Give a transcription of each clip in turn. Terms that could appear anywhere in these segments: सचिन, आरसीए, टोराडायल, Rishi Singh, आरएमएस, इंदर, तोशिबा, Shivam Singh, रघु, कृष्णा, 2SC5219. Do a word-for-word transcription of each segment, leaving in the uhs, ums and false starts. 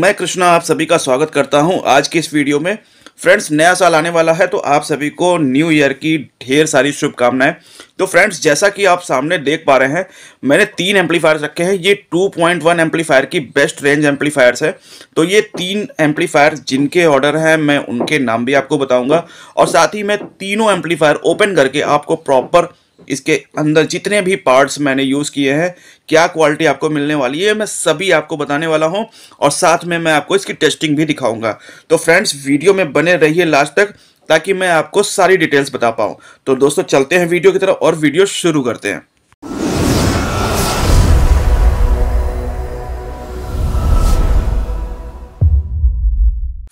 मैं कृष्णा आप सभी का स्वागत करता हूं आज के इस वीडियो में। फ्रेंड्स, नया साल आने वाला है तो आप सभी को न्यू ईयर की ढेर सारी शुभकामनाएं। तो फ्रेंड्स, जैसा कि आप सामने देख पा रहे हैं, मैंने तीन एम्पलीफायर्स रखे हैं। ये टू पॉइंट वन एम्पलीफायर की बेस्ट रेंज एम्पलीफायर्स है। तो ये तीन एम्पलीफायर्स जिनके ऑर्डर हैं मैं उनके नाम भी आपको बताऊँगा, और साथ ही मैं तीनों एम्पलीफायर ओपन करके आपको प्रॉपर इसके अंदर जितने भी पार्ट्स मैंने यूज़ किए हैं, क्या क्वालिटी आपको मिलने वाली है, मैं सभी आपको बताने वाला हूं, और साथ में मैं आपको इसकी टेस्टिंग भी दिखाऊंगा। तो फ्रेंड्स, वीडियो में बने रहिए लास्ट तक ताकि मैं आपको सारी डिटेल्स बता पाऊं। तो दोस्तों, चलते हैं वीडियो की तरफ और वीडियो शुरू करते हैं।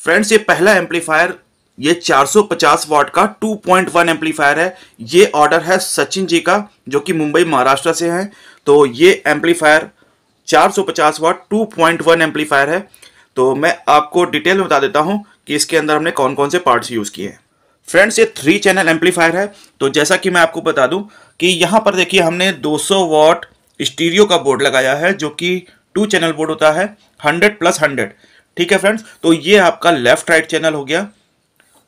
फ्रेंड्स, ये पहला एम्पलीफायर, ये चार सौ पचास वाट का टू पॉइंट वन एम्पलीफायर है। ये ऑर्डर है सचिन जी का, जो कि मुंबई महाराष्ट्र से हैं। तो ये एम्पलीफायर चार सौ पचास watt two point one amplifier है। तो मैं आपको डिटेल में बता देता हूं कि इसके अंदर हमने कौन कौन से पार्ट्स यूज़ किए हैं। फ्रेंड्स, ये थ्री चैनल एम्पलीफायर है। तो जैसा कि मैं आपको बता दूं कि यहाँ पर देखिए, हमने दो सौ वाट स्टीरियो का बोर्ड लगाया है, जो कि टू चैनल बोर्ड होता है, हंड्रेड प्लस हंड्रेड। ठीक है फ्रेंड्स, तो ये आपका लेफ्ट राइट चैनल हो गया।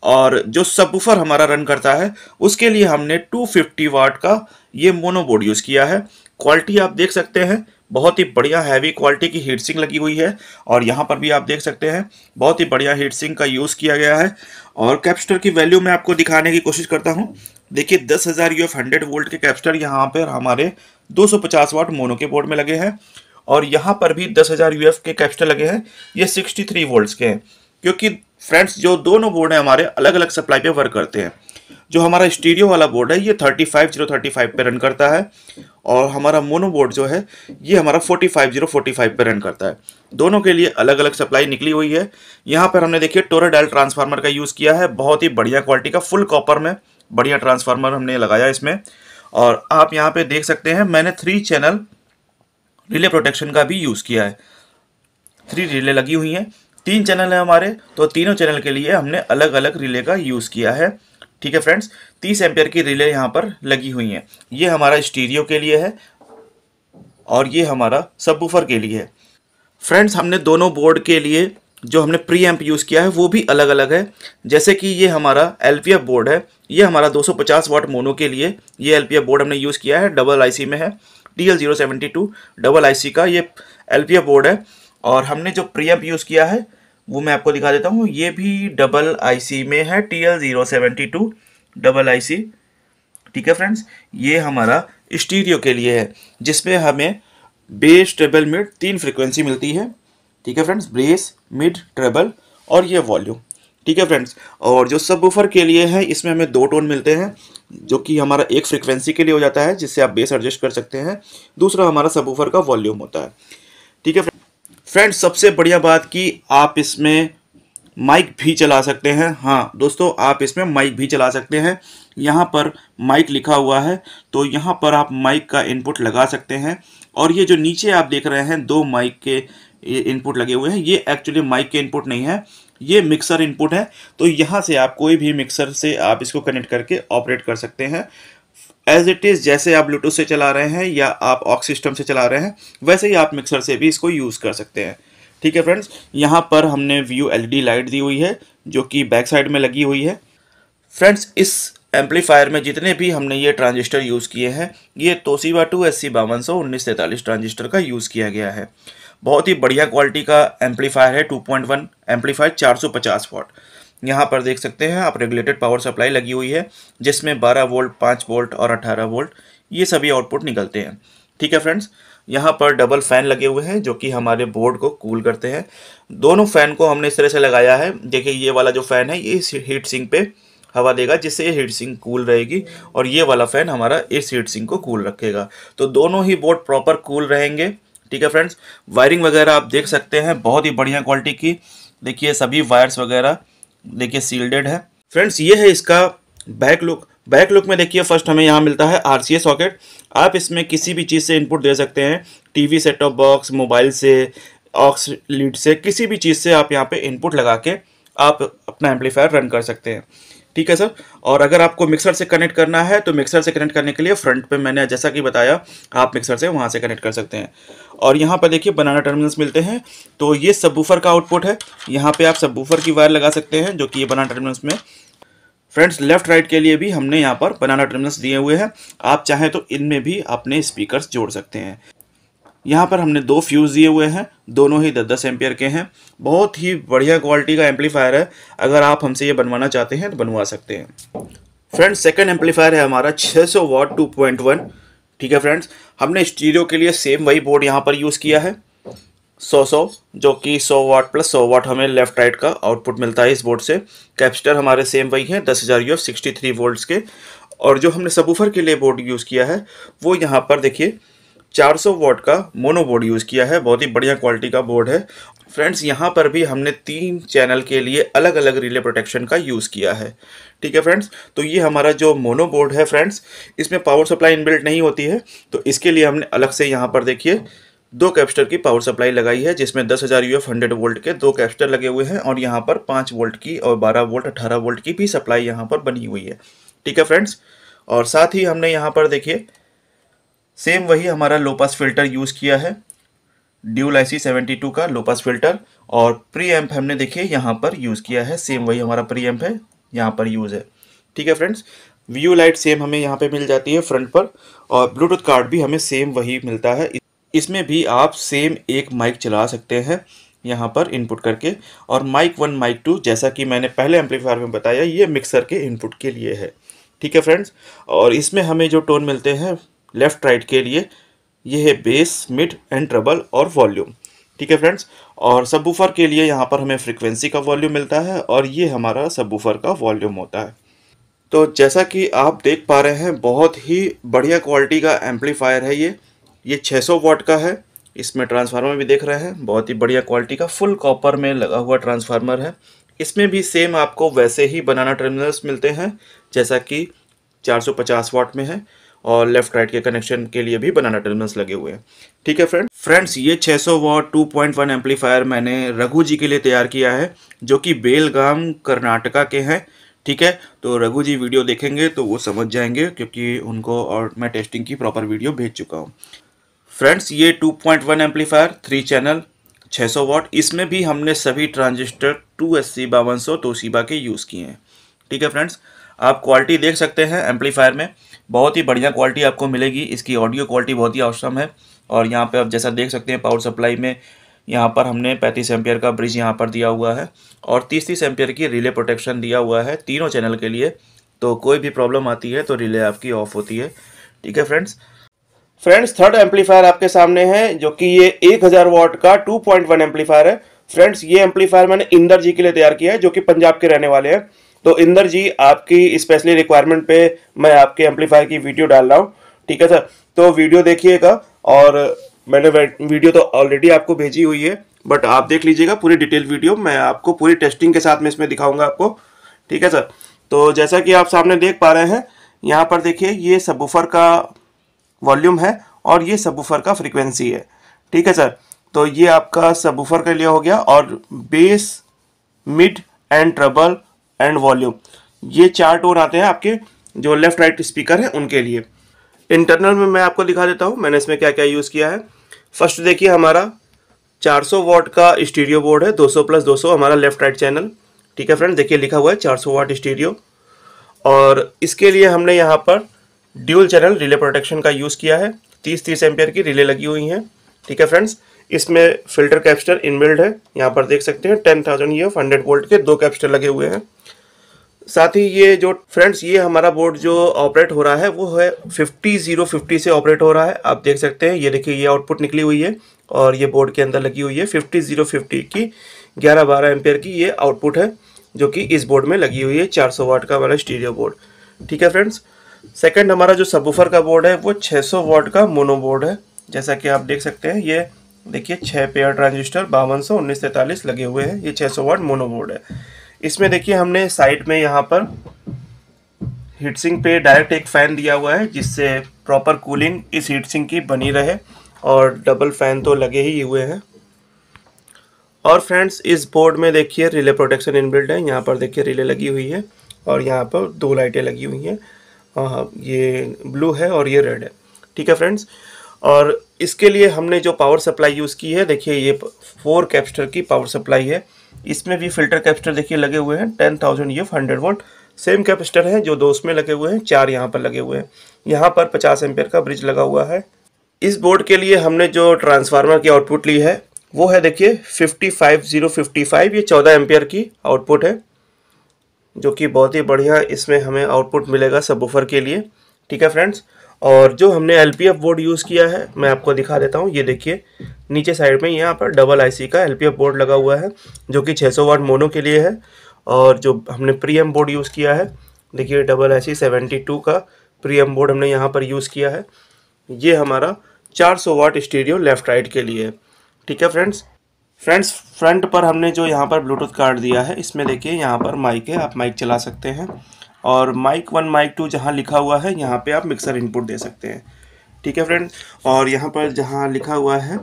और जो सबवूफर हमारा रन करता है उसके लिए हमने टू फिफ्टी वाट का ये मोनो बोर्ड यूज़ किया है। क्वालिटी आप देख सकते हैं, बहुत ही बढ़िया हैवी क्वालिटी की हीट सिंक लगी हुई है, और यहाँ पर भी आप देख सकते हैं बहुत ही बढ़िया हीट सिंक का यूज़ किया गया है। और कैपेसिटर की वैल्यू मैं आपको दिखाने की कोशिश करता हूँ। देखिए, दस हज़ार यू एफ हंड्रेड वोल्ट के कैपेसिटर यहाँ पर हमारे दो सौ पचास वाट मोनो के बोर्ड में लगे हैं, और यहाँ पर भी दस हज़ार यू एफ के कैपेसिटर लगे हैं। ये सिक्सटी थ्री वोल्ट्स के हैं, क्योंकि फ्रेंड्स जो दोनों बोर्ड हैं हमारे अलग अलग सप्लाई पे वर्क करते हैं। जो हमारा स्टीरियो वाला बोर्ड है ये thirty five zero thirty five पे रन करता है, और हमारा मोनो बोर्ड जो है ये हमारा forty five zero forty five पे रन करता है। दोनों के लिए अलग अलग सप्लाई निकली हुई है। यहाँ पर हमने देखिए टोराडायल ट्रांसफार्मर का यूज़ किया है, बहुत ही बढ़िया क्वालिटी का, फुल कॉपर में बढ़िया ट्रांसफार्मर हमने लगाया इसमें। और आप यहाँ पर देख सकते हैं मैंने थ्री चैनल रिले प्रोटेक्शन का भी यूज़ किया है। थ्री रिले लगी हुई हैं, तीन चैनल है हमारे, तो तीनों चैनल के लिए हमने अलग अलग रिले का यूज़ किया है। ठीक है फ्रेंड्स, तीस एम्पियर की रिले यहाँ पर लगी हुई हैं। ये हमारा स्टीरियो के लिए है और ये हमारा सबवूफर के लिए है। फ्रेंड्स, हमने दोनों बोर्ड के लिए जो हमने प्री एम्प यूज़ किया है वो भी अलग अलग है। जैसे कि ये हमारा एल पी एफ बोर्ड है, ये हमारा दो सौ पचास वाट मोनो के लिए ये एल पी एफ बोर्ड हमने यूज़ किया है, डबल आई सी में है, T L zero seven two double I C का ये एल पी एफ बोर्ड है। और हमने जो प्री एम्प यूज़ किया है वो मैं आपको दिखा देता हूँ, ये भी डबल आईसी में है, T L zero seven two double IC. ठीक है फ्रेंड्स, ये हमारा स्टीरियो के लिए है, जिसमें हमें बेस ट्रेबल मिड तीन फ्रीक्वेंसी मिलती है। ठीक है फ्रेंड्स, बेस मिड ट्रेबल और ये वॉल्यूम। ठीक है फ्रेंड्स, और जो सबवूफर के लिए है इसमें हमें दो टोन मिलते हैं, जो कि हमारा एक फ्रीक्वेंसी के लिए हो जाता है जिससे आप बेस एडजस्ट कर सकते हैं, दूसरा हमारा सबवूफर का वॉल्यूम होता है। ठीक है फ्रेंड्स, सबसे बढ़िया बात कि आप इसमें माइक भी चला सकते हैं। हाँ दोस्तों, आप इसमें माइक भी चला सकते हैं। यहाँ पर माइक लिखा हुआ है, तो यहाँ पर आप माइक का इनपुट लगा सकते हैं। और ये जो नीचे आप देख रहे हैं दो माइक के इनपुट लगे हुए हैं, ये एक्चुअली माइक के इनपुट नहीं है, ये मिक्सर इनपुट है। तो यहाँ से आप कोई भी मिक्सर से आप इसको कनेक्ट करके ऑपरेट कर सकते हैं। एज इट इज़, जैसे आप ब्लूटूथ से चला रहे हैं या आप ऑक्स सिस्टम से चला रहे हैं, वैसे ही आप मिक्सर से भी इसको यूज़ कर सकते हैं। ठीक है फ्रेंड्स, यहाँ पर हमने व्यू एलईडी लाइट दी हुई है जो कि बैक साइड में लगी हुई है। फ्रेंड्स, इस एम्पलीफायर में जितने भी हमने ये ट्रांजिस्टर यूज़ किए हैं, ये तोशिबा टू एस सी बावन सौ उन्नीस तैंतालीस ट्रांजिस्टर का यूज़ किया गया है। बहुत ही बढ़िया क्वालिटी का एम्पलीफायर है, टू पॉइंट वन एम्पलीफायर, चार सौ पचास वाट। यहाँ पर देख सकते हैं आप, रेगुलेटेड पावर सप्लाई लगी हुई है, जिसमें बारह वोल्ट, पाँच वोल्ट और अठारह वोल्ट ये सभी आउटपुट निकलते हैं। ठीक है फ्रेंड्स, यहाँ पर डबल फैन लगे हुए हैं जो कि हमारे बोर्ड को कूल करते हैं। दोनों फैन को हमने इस तरह से लगाया है। देखिए, ये वाला जो फैन है ये हीट सिंक पे हवा देगा, जिससे ये हीट सिंक कूल रहेगी, और ये वाला फैन हमारा इस हीट सिंक को कूल रखेगा। तो दोनों ही बोर्ड प्रॉपर कूल रहेंगे। ठीक है फ्रेंड्स, वायरिंग वगैरह आप देख सकते हैं, बहुत ही बढ़िया क्वालिटी की। देखिए, सभी वायर्स वगैरह देखिए सील्डेड है। फ्रेंड्स, ये है इसका बैक लुक। बैक लुक में देखिए, फर्स्ट हमें यहाँ मिलता है आरसीए सॉकेट। आप इसमें किसी भी चीज़ से इनपुट दे सकते हैं, TV set top box, mobile से, ऑक्स लीड से, किसी भी चीज़ से आप यहाँ पे इनपुट लगा के आप अपना एम्पलीफायर रन कर सकते हैं। ठीक है सर। और अगर आपको मिक्सर से कनेक्ट करना है तो मिक्सर से कनेक्ट करने के लिए फ्रंट पे मैंने जैसा कि बताया आप मिक्सर से वहाँ से कनेक्ट कर सकते हैं। और यहाँ पर देखिए बनाना टर्मिनल्स मिलते हैं, तो ये सबवूफर का आउटपुट है। यहाँ पे आप सबवूफर की वायर लगा सकते हैं जो कि ये बनाना टर्मिनल्स में। फ्रेंड्स लेफ्ट राइट के लिए भी हमने यहाँ पर बनाना टर्मिनल्स दिए हुए हैं, आप चाहें तो इनमें भी अपने स्पीकर्स जोड़ सकते हैं। यहाँ पर हमने दो फ्यूज़ दिए हुए हैं, दोनों ही दस दस एम्पियर के हैं। बहुत ही बढ़िया क्वालिटी का एम्पलीफायर है, अगर आप हमसे ये बनवाना चाहते हैं तो बनवा सकते हैं। फ्रेंड्स सेकंड एम्पलीफायर है हमारा छह सौ वाट टू पॉइंट वन। ठीक है फ्रेंड्स, हमने स्टीरियो के लिए सेम वही बोर्ड यहाँ पर यूज़ किया है सौ सौ, जो कि सौ वाट प्लस सौ वाट हमें लेफ्ट राइट का आउटपुट मिलता है इस बोर्ड से। कैपेसिटर हमारे सेम वही है दस हज़ार U F sixty three volts के। और जो हमने सबवूफर के लिए बोर्ड यूज़ किया है वो यहाँ पर देखिए चार सौ वाट का मोनो बोर्ड यूज़ किया है, बहुत ही बढ़िया क्वालिटी का बोर्ड है। फ्रेंड्स यहाँ पर भी हमने तीन चैनल के लिए अलग अलग रिले प्रोटेक्शन का यूज़ किया है। ठीक है फ्रेंड्स, तो ये हमारा जो मोनो बोर्ड है फ्रेंड्स, इसमें पावर सप्लाई इनबिल्ट नहीं होती है, तो इसके लिए हमने अलग से यहाँ पर देखिए दो कैपेसिटर की पावर सप्लाई लगाई है, जिसमें दस हज़ार यू एफ हंड्रेड वोल्ट के दो कैपेसिटर लगे हुए हैं। और यहाँ पर पाँच वोल्ट की और बारह वोल्ट अठारह वोल्ट की भी सप्लाई यहाँ पर बनी हुई है। ठीक है फ्रेंड्स, और साथ ही हमने यहाँ पर देखिए सेम वही हमारा लोपास फिल्टर यूज़ किया है, ड्यूल आईसी सेवेंटी टू का लोपास फिल्टर। और प्री एम्प हमने देखिए यहाँ पर यूज़ किया है, सेम वही हमारा प्री एम्प है यहाँ पर यूज़ है। ठीक है फ्रेंड्स, व्यू लाइट सेम हमें यहाँ पे मिल जाती है फ्रंट पर, और ब्लूटूथ कार्ड भी हमें सेम वही मिलता है। इसमें भी आप सेम एक माइक चला सकते हैं यहाँ पर इनपुट करके, और माइक वन माइक टू जैसा कि मैंने पहले एम्पलीफायर में बताया ये मिक्सर के इनपुट के लिए है। ठीक है फ्रेंड्स, और इसमें हमें जो टोन मिलते हैं लेफ़्ट राइट के लिए यह है बेस, मिड एंड ट्रबल और वॉल्यूम। ठीक है फ्रेंड्स, और सबवूफर के लिए यहाँ पर हमें फ्रीक्वेंसी का वॉल्यूम मिलता है और ये हमारा सबवूफर का वॉल्यूम होता है। तो जैसा कि आप देख पा रहे हैं बहुत ही बढ़िया क्वालिटी का एम्पलीफायर है ये ये छह सौ वाट का है। इसमें ट्रांसफार्मर भी देख रहे हैं, बहुत ही बढ़िया क्वालिटी का फुल कॉपर में लगा हुआ ट्रांसफार्मर है। इसमें भी सेम आपको वैसे ही बनाना टर्मिनल्स मिलते हैं जैसा कि चार सौ पचास वाट में है, और लेफ्ट राइट के कनेक्शन के लिए भी बनाना टर्मिनल्स लगे हुए हैं। ठीक है फ्रेंड्स फ्रेंड्स ये छह सौ watt two point one amplifier मैंने रघु जी के लिए तैयार किया है जो कि बेलगाम कर्नाटका के हैं। ठीक है, तो रघु जी वीडियो देखेंगे तो वो समझ जाएंगे क्योंकि उनको और मैं टेस्टिंग की प्रॉपर वीडियो भेज चुका हूँ। फ्रेंड्स ये two point one amplifier three channel छह सौ वाट, इसमें भी हमने सभी ट्रांजिस्टर टू एस सी बावन सौ तोशिबा के यूज़ किए हैं। ठीक है फ्रेंड्स, आप क्वालिटी देख सकते हैं एम्पलीफायर में, बहुत ही बढ़िया क्वालिटी आपको मिलेगी। इसकी ऑडियो क्वालिटी बहुत ही औसम है। और यहाँ पे आप जैसा देख सकते हैं पावर सप्लाई में यहाँ पर हमने पैंतीस एम्पियर का ब्रिज यहाँ पर दिया हुआ है और तीस तीस एम्पियर की रिले प्रोटेक्शन दिया हुआ है तीनों चैनल के लिए, तो कोई भी प्रॉब्लम आती है तो रिले आपकी ऑफ होती है। ठीक है फ्रेंड्स फ्रेंड्स थर्ड एम्पलीफायर आपके सामने है जो कि ये एक हज़ार वाट का टू पॉइंट वन एम्पलीफायर है। फ्रेंड्स ये एम्पलीफायर मैंने इंदर जी के लिए तैयार किया है जो कि पंजाब के रहने वाले हैं। तो इंदर जी आपकी स्पेशली रिक्वायरमेंट पे मैं आपके एम्पलीफायर की वीडियो डाल रहा हूँ। ठीक है सर, तो वीडियो देखिएगा, और मैंने वीडियो तो ऑलरेडी आपको भेजी हुई है बट आप देख लीजिएगा पूरी डिटेल वीडियो, मैं आपको पूरी टेस्टिंग के साथ में इसमें दिखाऊंगा आपको। ठीक है सर, तो जैसा कि आप सामने देख पा रहे हैं यहाँ पर देखिए ये सबवूफर का वॉल्यूम है और ये सबवूफर का फ्रिक्वेंसी है। ठीक है सर, तो ये आपका सबवूफर के लिए हो गया, और bass, mid and treble and volume ये चार टोन आते हैं आपके जो लेफ्ट राइट स्पीकर हैं उनके लिए। इंटरनल में मैं आपको दिखा देता हूँ मैंने इसमें क्या क्या यूज़ किया है। फर्स्ट देखिए हमारा चार सौ वाट का स्टीरियो बोर्ड है, दो सौ प्लस दो सौ हमारा लेफ्ट राइट चैनल। ठीक है फ्रेंड्स, देखिए लिखा हुआ है चार सौ वाट स्टीरियो, और इसके लिए हमने यहाँ पर ड्यूल चैनल रिले प्रोटेक्शन का यूज़ किया है, तीस तीस एम्पियर की रिले लगी हुई हैं। ठीक है फ्रेंड्स, इसमें फिल्टर कैपेसिटर इनबिल्ट है, यहाँ पर देख सकते हैं टेन थाउजेंड ये हंड्रेड वोल्ट के दो कैपेसिटर लगे हुए हैं। साथ ही ये जो फ्रेंड्स ये हमारा बोर्ड जो ऑपरेट हो रहा है वो है फिफ्टी जीरो फिफ्टी से ऑपरेट हो रहा है। आप देख सकते हैं ये देखिए ये आउटपुट निकली हुई है और ये बोर्ड के अंदर लगी हुई है फिफ्टी जीरो फिफ्टी की ग्यारह बारह एम्पियर की ये आउटपुट है जो कि इस बोर्ड में लगी हुई है चार सौ वाट का वाला स्टीरियो बोर्ड। ठीक है फ्रेंड्स, सेकंड हमारा जो सबवूफर का बोर्ड है वो छह सौ वाट का मोनो बोर्ड है, जैसा कि आप देख सकते हैं ये देखिए छः पेयर ट्रांजिस्टर बावन सौ उन्नीस तैंतालीस लगे हुए हैं, ये छः सौ वाट मोनो बोर्ड है। इसमें देखिए हमने साइड में यहाँ पर हीटसिंक पे डायरेक्ट एक फ़ैन दिया हुआ है जिससे प्रॉपर कूलिंग इस हीटसिंक की बनी रहे, और डबल फ़ैन तो लगे ही हुए हैं। और फ्रेंड्स इस बोर्ड में देखिए रिले प्रोटेक्शन इनबिल्ट है, यहाँ पर देखिए रिले लगी हुई है और यहाँ पर दो लाइटें लगी हुई हैं, ये ब्लू है और ये रेड है। ठीक है फ्रेंड्स, और इसके लिए हमने जो पावर सप्लाई यूज़ की है, देखिए ये फोर कैपेसिटर की पावर सप्लाई है। इसमें भी फ़िल्टर कैपेसिटर देखिए लगे हुए हैं टेन थाउजेंड ये हंड्रेड वोल्ट सेम कैपेसिटर हैं, जो दो उसमें लगे हुए हैं, चार यहाँ पर लगे हुए हैं। यहाँ पर पचास एम्पेयर का ब्रिज लगा हुआ है। इस बोर्ड के लिए हमने जो ट्रांसफार्मर की आउटपुट ली है वो है देखिए fifty five zero fifty five, ये चौदह एम्पियर की आउटपुट है, जो कि बहुत ही बढ़िया इसमें हमें आउटपुट मिलेगा सबवूफर के लिए। ठीक है फ्रेंड्स, और जो हमने एलपीएफ बोर्ड यूज़ किया है मैं आपको दिखा देता हूँ। ये देखिए नीचे साइड में यहाँ पर डबल आईसी का एलपीएफ बोर्ड लगा हुआ है, जो कि छः सौ वाट मोनो के लिए है। और जो हमने प्रीएम बोर्ड यूज़ किया है, देखिए डबल आईसी सेवेंटी टू का प्रीएम बोर्ड हमने यहाँ पर यूज़ किया है। ये हमारा चार सौ वाट स्टीरियो लेफ़्ट राइट के लिए है। ठीक है फ्रेंड्स फ्रेंड्स फ्रंट पर हमने जो यहाँ पर ब्लूटूथ कार्ड दिया है, इसमें देखिए यहाँ पर माइक है, आप माइक चला सकते हैं। और माइक वन माइक टू जहाँ लिखा हुआ है, यहाँ पे आप मिक्सर इनपुट दे सकते हैं। ठीक है फ्रेंड्स, और यहाँ पर जहाँ लिखा हुआ है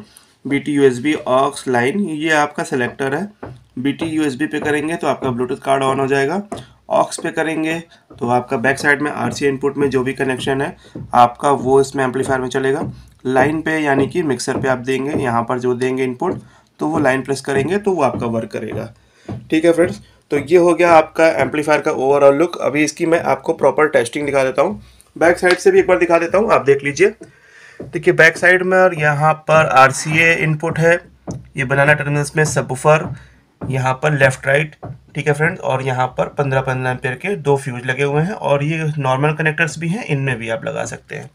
B T U S B aux line, ये आपका सेलेक्टर है। B T U S B पे करेंगे तो आपका ब्लूटूथ कार्ड ऑन हो जाएगा, ऑक्स पे करेंगे तो आपका बैक साइड में आर सी इनपुट में जो भी कनेक्शन है आपका वो इसमें एम्पलीफायर में चलेगा। लाइन पे यानी कि मिक्सर पे आप देंगे, यहाँ पर जो देंगे इनपुट तो वो लाइन प्रेस करेंगे तो वो आपका वर्क करेगा। ठीक है फ्रेंड्स, तो ये हो गया आपका एम्पलीफायर का ओवरऑल लुक। अभी इसकी मैं आपको प्रॉपर टेस्टिंग दिखा देता हूँ, बैक साइड से भी एक बार दिखा देता हूँ, आप देख लीजिए। देखिए बैक साइड में, और यहाँ पर आर सी ए इनपुट है, ये बनाना टर्मिनल्स में सबवूफर, यहाँ पर लेफ्ट राइट। ठीक है फ्रेंड्स, और यहाँ पर पंद्रह पंद्रह एम्पीयर के दो फ्यूज लगे हुए हैं, और ये नॉर्मल कनेक्टर्स भी हैं, इनमें भी आप लगा सकते हैं।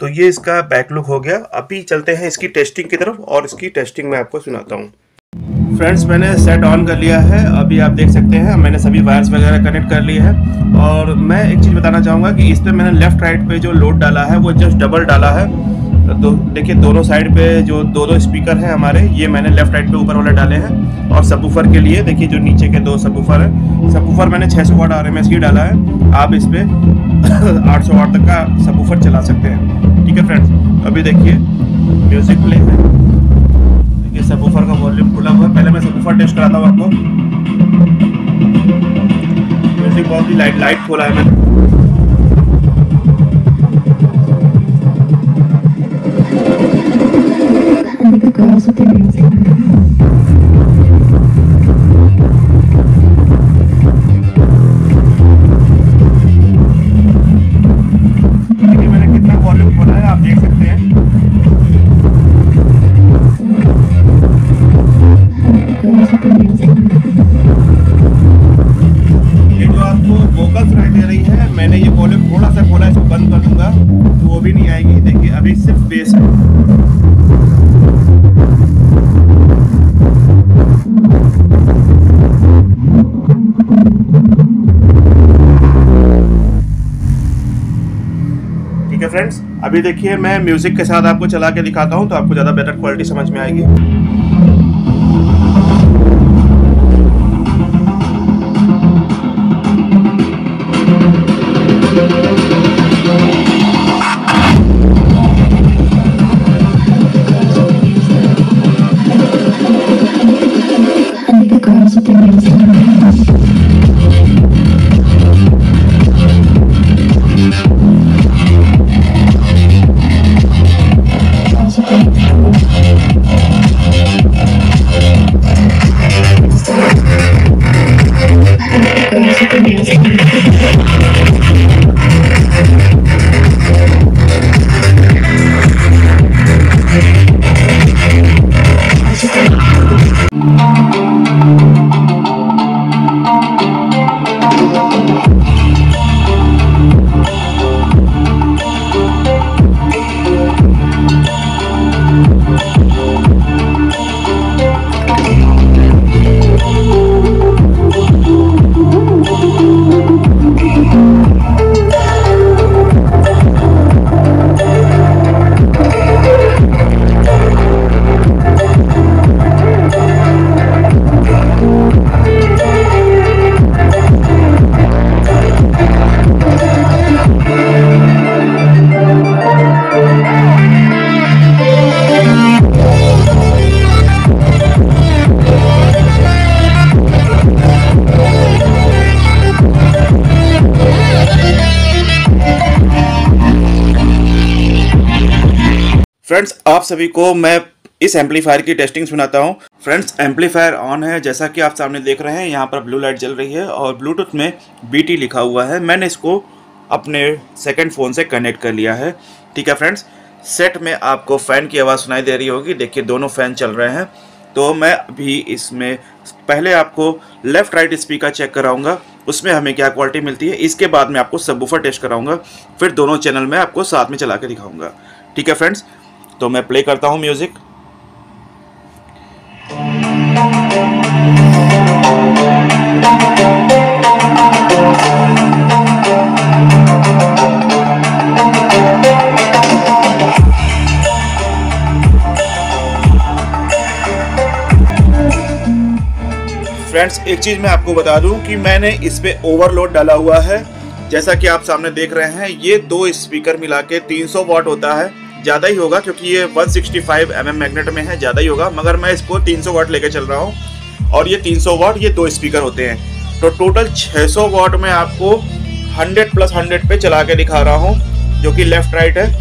तो ये इसका बैक लुक हो गया। अभी चलते हैं इसकी टेस्टिंग की तरफ, और इसकी टेस्टिंग मैं आपको सुनाता हूँ। फ्रेंड्स मैंने सेट ऑन कर लिया है, अभी आप देख सकते हैं मैंने सभी वायर्स वगैरह कनेक्ट कर लिए हैं। और मैं एक चीज़ बताना चाहूँगा कि इस पर मैंने लेफ्ट राइट पे जो लोड डाला है वो जस्ट डबल डाला है। तो देखिए दोनों साइड पे जो दो दो स्पीकर हैं हमारे, ये मैंने लेफ्ट राइट पे ऊपर वाला डाले हैं। और सबवूफर के लिए देखिए जो नीचे के दो सबवूफर हैं, सबवूफर मैंने छह सौ वाट आरएमएस की डाला है, आप इस पर आठ सौ वाट तक का सबवूफर चला सकते हैं। ठीक है फ्रेंड्स, अभी देखिए म्यूजिक प्ले है, देखिए सबवूफर का वॉल्यूम खुला हुआ है। पहले मैं सबवूफर टेस्ट कराता हूँ आपको। म्यूजिक बहुत ही लाइट लाइट खोला है मैंने। फ्रेंड्स अभी देखिए मैं म्यूजिक के साथ आपको चला के दिखाता हूं, तो आपको ज्यादा बेटर क्वालिटी समझ में आएगी। Oh, फ्रेंड्स आप सभी को मैं इस एम्पलीफायर की टेस्टिंग सुनाता हूं। फ्रेंड्स एम्पलीफायर ऑन है, जैसा कि आप सामने देख रहे हैं यहाँ पर ब्लू लाइट जल रही है और ब्लूटूथ में बी टी लिखा हुआ है। मैंने इसको अपने सेकंड फ़ोन से कनेक्ट कर लिया है। ठीक है फ्रेंड्स, सेट में आपको फ़ैन की आवाज़ सुनाई दे रही होगी। देखिए दोनों फ़ैन चल रहे हैं। तो मैं अभी इसमें पहले आपको लेफ़्ट राइट स्पीकर चेक कराऊंगा, उसमें हमें क्या क्वालिटी मिलती है। इसके बाद मैं आपको सबवूफर टेस्ट कराऊंगा, फिर दोनों चैनल में आपको साथ में चला के दिखाऊंगा। ठीक है फ्रेंड्स, तो मैं प्ले करता हूं म्यूज़िक। फ्रेंड्स एक चीज़ मैं आपको बता दूं कि मैंने इस पर ओवरलोड डाला हुआ है, जैसा कि आप सामने देख रहे हैं। ये दो स्पीकर मिला के तीन सौ वाट होता है, ज़्यादा ही होगा क्योंकि ये one sixty five M M magnet में है, ज़्यादा ही होगा। मगर मैं इसको तीन सौ वाट लेके चल रहा हूँ और ये तीन सौ वाट, ये दो स्पीकर होते हैं। तो टोटल छह सौ वाट में आपको हंड्रेड प्लस हंड्रेड पे चला के दिखा रहा हूँ, जो कि लेफ़्ट राइट है।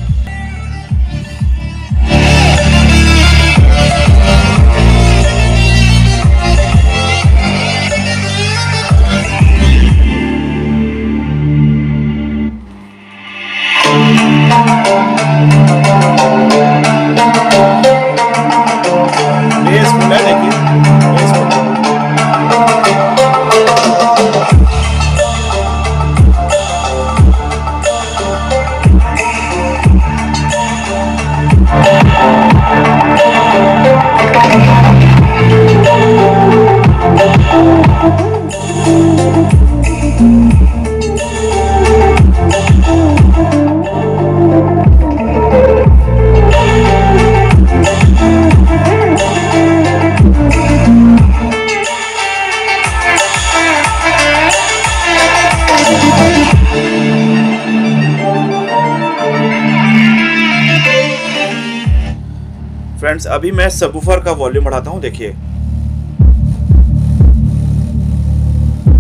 फ्रेंड्स अभी मैं सबवूफर का वॉल्यूम बढ़ाता हूं। देखिए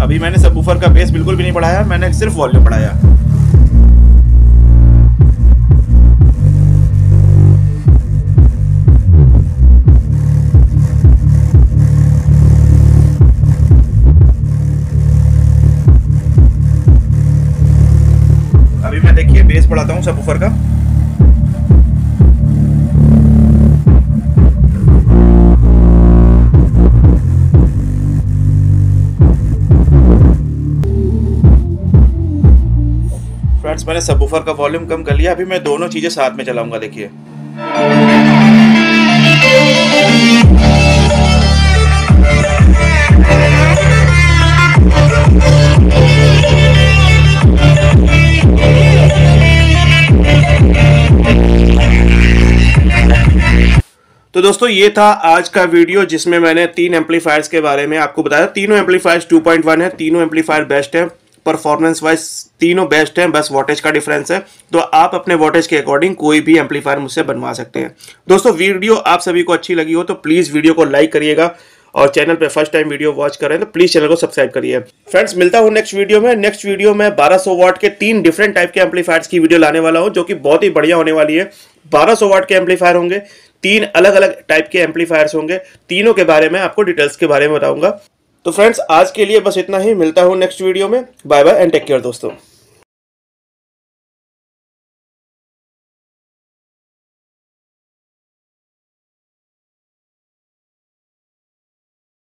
अभी मैंने सबवूफर का बेस बिल्कुल भी नहीं बढ़ाया, मैंने सिर्फ वॉल्यूम बढ़ाया। अभी मैं देखिए बेस बढ़ाता हूं सबवूफर का। फ्रेंड्स मैंने सबवूफर का वॉल्यूम कम कर लिया। अभी मैं दोनों चीज़ें साथ में चलाऊंगा। देखिए तो दोस्तों ये था आज का वीडियो, जिसमें मैंने तीन एम्पलीफायर्स के बारे में आपको बताया। तीनों एम्पलीफायर्स टू पॉइंट वन है, तीनों एम्पलीफायर बेस्ट हैं, परफॉर्मेंस वाइज तीनों बेस्ट हैं, बस वोल्टेज का डिफरेंस है। तो आप अपने वोल्टेज के अकॉर्डिंग कोई भी एम्पलीफायर मुझसे बनवा सकते हैं। दोस्तों वीडियो आप सभी को अच्छी लगी हो तो प्लीज़ वीडियो को लाइक करिएगा, और चैनल पे फर्स्ट टाइम वीडियो वॉच कर रहे हैं तो प्लीज़ चैनल को सब्सक्राइब करिए। फ्रेंड्स मिलता हूँ नेक्स्ट वीडियो में। नेक्स्ट वीडियो में बारह सौ वाट के तीन डिफरेंट टाइप के एम्पलीफायर्स की वीडियो लाने वाला हूँ, जो कि बहुत ही बढ़िया होने वाली है। बारह सौ वाट के एम्पलीफायर होंगे, तीन अलग अलग टाइप के एम्पलीफायर्स होंगे, तीनों के बारे में आपको डिटेल्स के बारे में बताऊँगा। तो फ्रेंड्स आज के लिए बस इतना ही। मिलता हूँ नेक्स्ट वीडियो में। Bye bye and take care दोस्तों।